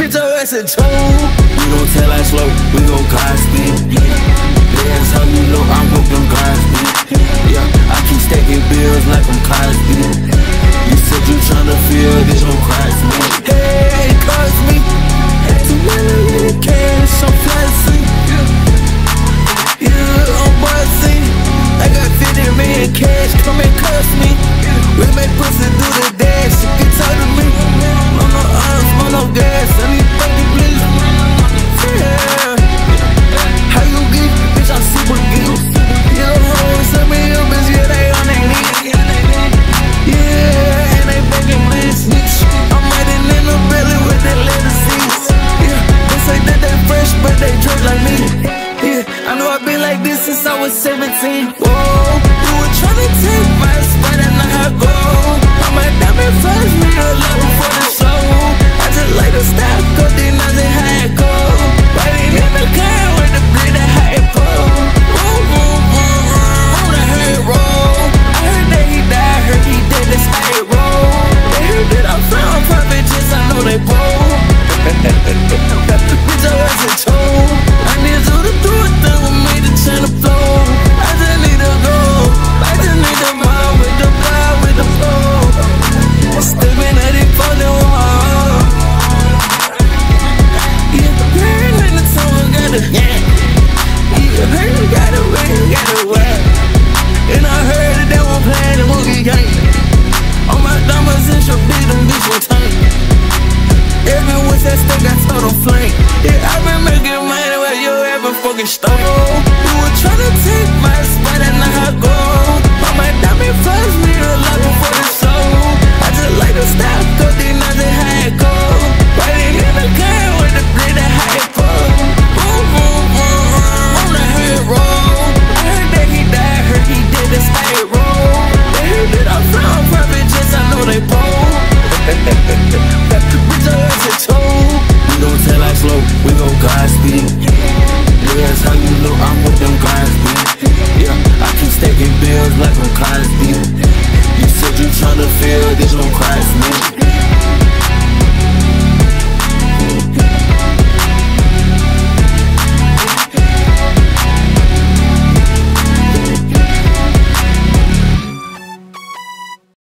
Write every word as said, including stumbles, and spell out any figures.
Bitch, your ass in trouble. We gon' tell that slow, we gon' grind speed. That's how you know I'm with them grind speed. Yeah, I keep stacking bills like I'm Cosby. You said you tryna feel this on Cosby. Hey, Cosby, too many cash, I'm fancy. Yeah, I'm bossy. I got fifty million cash, come and cuss me. We make pussy do the dash, you can talk to me. I'm no arms, I'm no gas, I need thirty please. Yeah. How you get, bitch, I'm super guilt. Yeah, hoes, send me up, bitch, yeah, they on their knees. Yeah, and they fucking blitz, bitch. I'm riding in the belly with that leather seats. Yeah, they say that they fresh, but they drink like me. Yeah, I know I've been like this since I was seventeen. Whoa, you were trying to take my spot and I had go. I'm a diamond first, man, I love it for the show. I just like to stop, cause they know they how it go. Riding in the car with the bleed, that how it go. Ooh, ooh, ooh, ooh, ooh, that how it roll. I heard that he died, heard he did, that's how it roll. They heard that I'm found perfect, just I know they bold. Bitch, I wasn't told. I need you to do a thing with me to turn the flow. I just need to go, I just need to move with the fly, with the flow. Stepping at it for the wall. Yeah, heard in the song, got a yeah. Yeah, heard you got a way, got a way. And I heard that they were playing the movie game. All my diamonds and your beat, them bitch were tight. Even with that stick, I told them flank. Yeah, I've been making money where you ever fucking stole. You were trying to take my spot and I go. But my diamond flies me to love for the soul. I just like to stop, cause they know they how it go. Riding in the car with the blade that how it fall. Boom, boom, boom, boom, on the head roll. I heard that he died, heard he did this how it roll. They heard that I'm found perfect, just I know they bold. Bitch, I was a toad. We gon' tell that slow, we gon' grind speed. Yeah, that's how you know I'm with them grind speed. Yeah, I keep stacking bills like I'm Cosby.